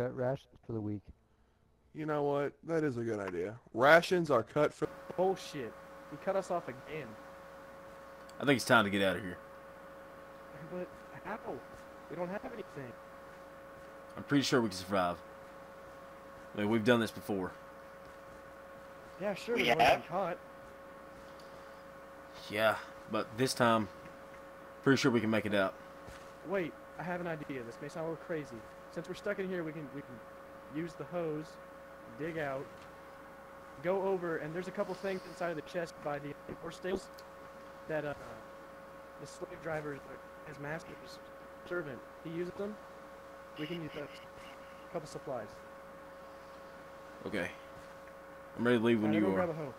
cut rations for the week. You know what? That is a good idea. Rations are cut for... Bullshit. He cut us off again. I think it's time to get out of here. But how? We don't have anything. I'm pretty sure we can survive. I mean, we've done this before. Yeah, sure. We have. Caught. Yeah, but this time, pretty sure we can make it out. Wait, I have an idea. This may sound a little crazy. Since we're stuck in here, we can use the hose, dig out, go over, and there's a couple things inside of the chest by the horse stables that the slave driver, his master's servant, he uses them. We can use a couple supplies. Okay. I'm ready to leave when you are. Grab a hoe.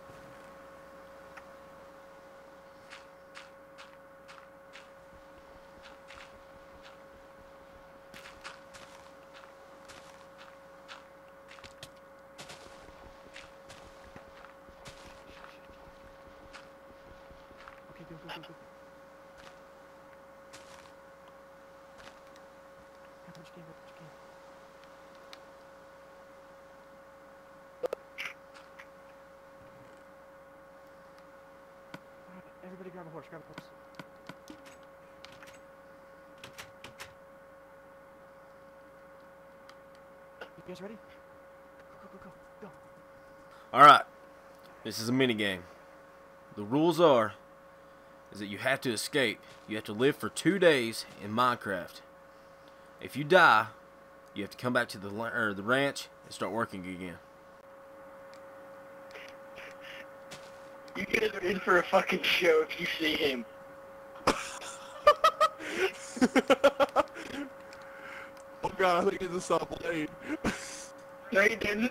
You guys ready? Go, go, go, go. Alright. This is a minigame. The rules are is that you have to escape. You have to live for 2 days in Minecraft. If you die, you have to come back to the ranch and start working again. You guys are in for a fucking show if you see him. Oh god, I think it's a saw Blaine. No, you didn't.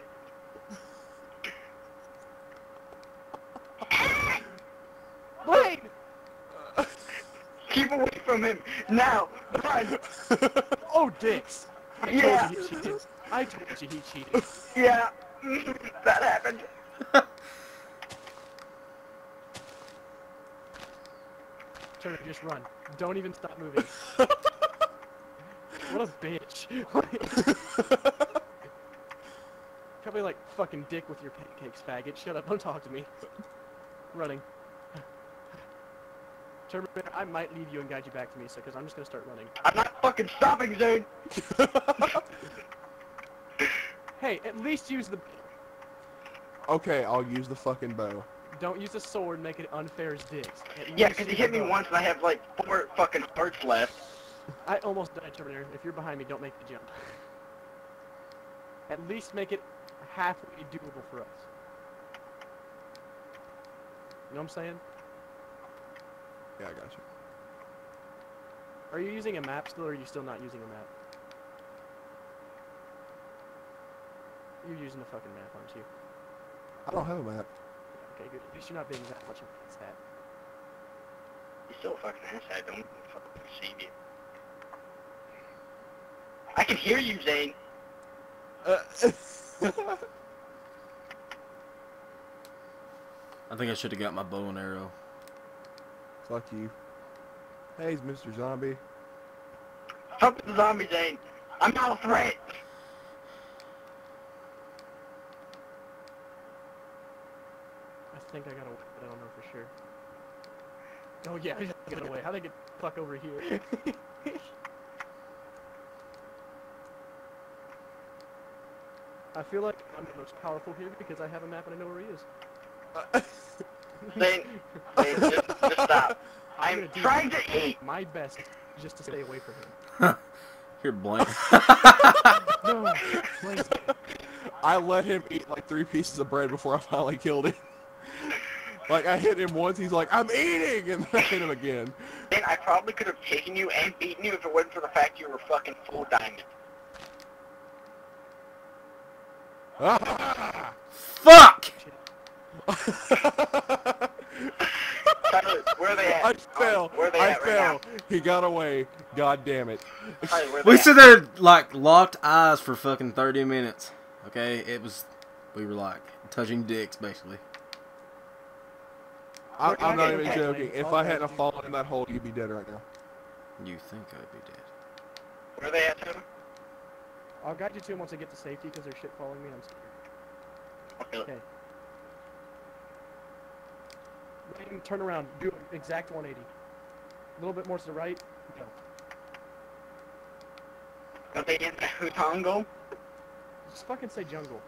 Blaine! Keep away from him! Now! Run! Oh, dicks! I told you he cheated. Yeah, that happened. Turner, just run. Don't even stop moving. What a bitch. Probably like fucking dick with your pancakes, faggot. Shut up, don't talk to me. Running. Terminator, I might leave you and guide you back to me, so, because I'm just going to start running. I'm not fucking stopping, Zane! Hey, at least use the... Okay, I'll use the fucking bow. Don't use the sword, make it unfair as dicks. Yeah, because he hit me once and I have like 4 fucking hearts left. I almost died, Terminator. If you're behind me, don't make the jump. At least make it halfway doable for us. You know what I'm saying? Yeah, I got you. Are you using a map still, or are you still not using a map? You're using the fucking map, aren't you? I don't have a map. Okay, good. At least you're not being that much of a stat. You still fucking ass. I don't fucking perceive you. I can hear you, Zane. I think I should have got my bow and arrow. Fuck you. Hey, Mr. Zombie. Fuck the zombie, Zane. I'm not a threat. I think I got away, but I don't know for sure. Oh yeah, I just got away. How'd I get the fuck over here? I feel like I'm the most powerful here because I have a map and I know where he is. Zane, just stop. I'm trying to eat my best just to stay away from him. Huh. You're blank. No, Blaine. I let him eat like 3 pieces of bread before I finally killed him. Like, I hit him once, he's like, I'm eating! And then I hit him again. Zane, I probably could have taken you and beaten you if it wasn't for the fact you were fucking full diamond. Ah. Fuck! Tyler, where are they at? I fell. Where are they at right now? He got away. God damn it. Tyler, we stood there like locked eyes for fucking 30 minutes. Okay, it was. We were like touching dicks basically. I'm not even joking. If I hadn't fallen in that hole, you'd be dead right now. You think I'd be dead? Where are they at, Tyler? I'll guide you to him once I get to safety because there's shit following me and I'm scared. Okay. Blaine, turn around. Do an exact 180. A little bit more to the right. Go. Don't they get the Hutongo? Just fucking say jungle.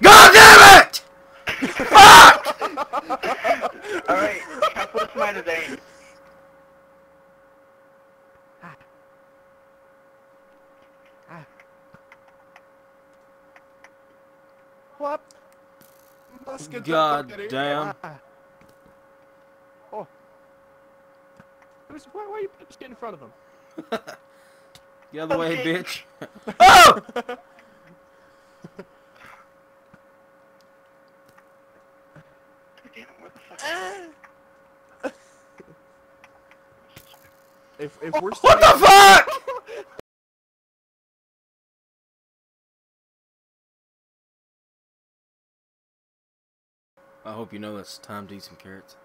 God damn it! Fuck! Alright, how close am I to Zane? What? God damn. Oh. Why are you just getting in front of them? Get out of the way, bitch. Oh! If we're what the fuck? I hope you know it's time to eat some carrots.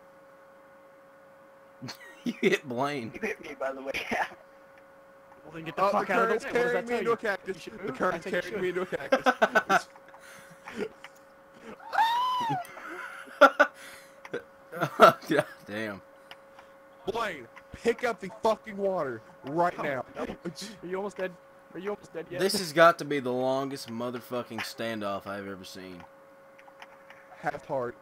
You hit Blaine. You hit me, by the way. Well, then get the fuck out of the way. The current's carrying me into a cactus. The current's carrying me into a cactus. God damn. Blaine, pick up the fucking water right now. Are you almost dead? Are you almost dead yet? This has got to be the longest motherfucking standoff I've ever seen. Half heart.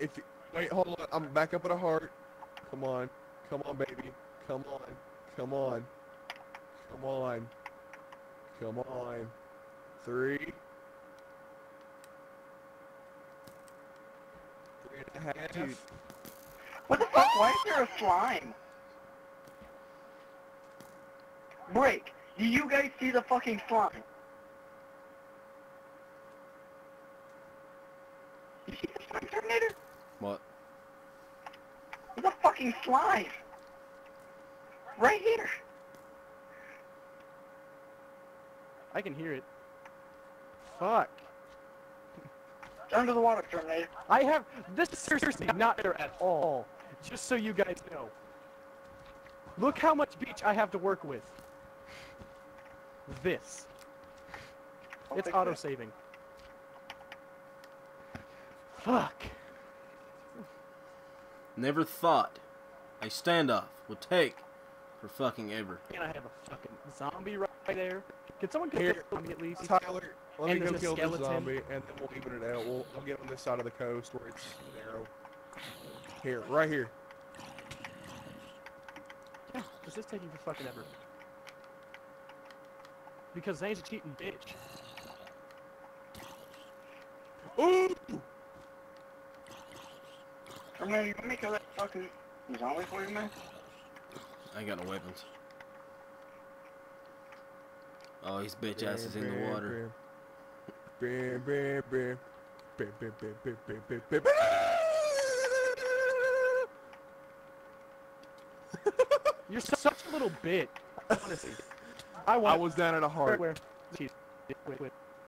If you, wait, hold on. I'm back up at a heart. Come on. Come on, baby. Come on. Come on. Come on. Come on. 3. 3.5. Dude. What the fuck? Why is there a slime? Break. Do you guys see the fucking slime? You see the slime, Terminator? What? It's a fucking slime! Right here! I can hear it. Fuck. It's under the water, Terminator. I have... This is seriously not there at all. Just so you guys know. Look how much beach I have to work with. This. It's auto-saving. Fuck. Never thought a standoff would take for fucking ever. And I have a fucking zombie right there. Can someone kill the zombie at least? Tyler, let me go kill the zombie and then we'll even it out. I'll get on this side of the coast where it's narrow. Here, right here. Yeah, because this is taking for fucking ever. Because Zane's a cheating bitch. Ooh! Terminator, you want me to kill that fucking zombie for you, man? I ain't got no weapons. Oh, his bitch ass is in the water. You're such a little bitch. Honestly. I was down at a heart. Wait.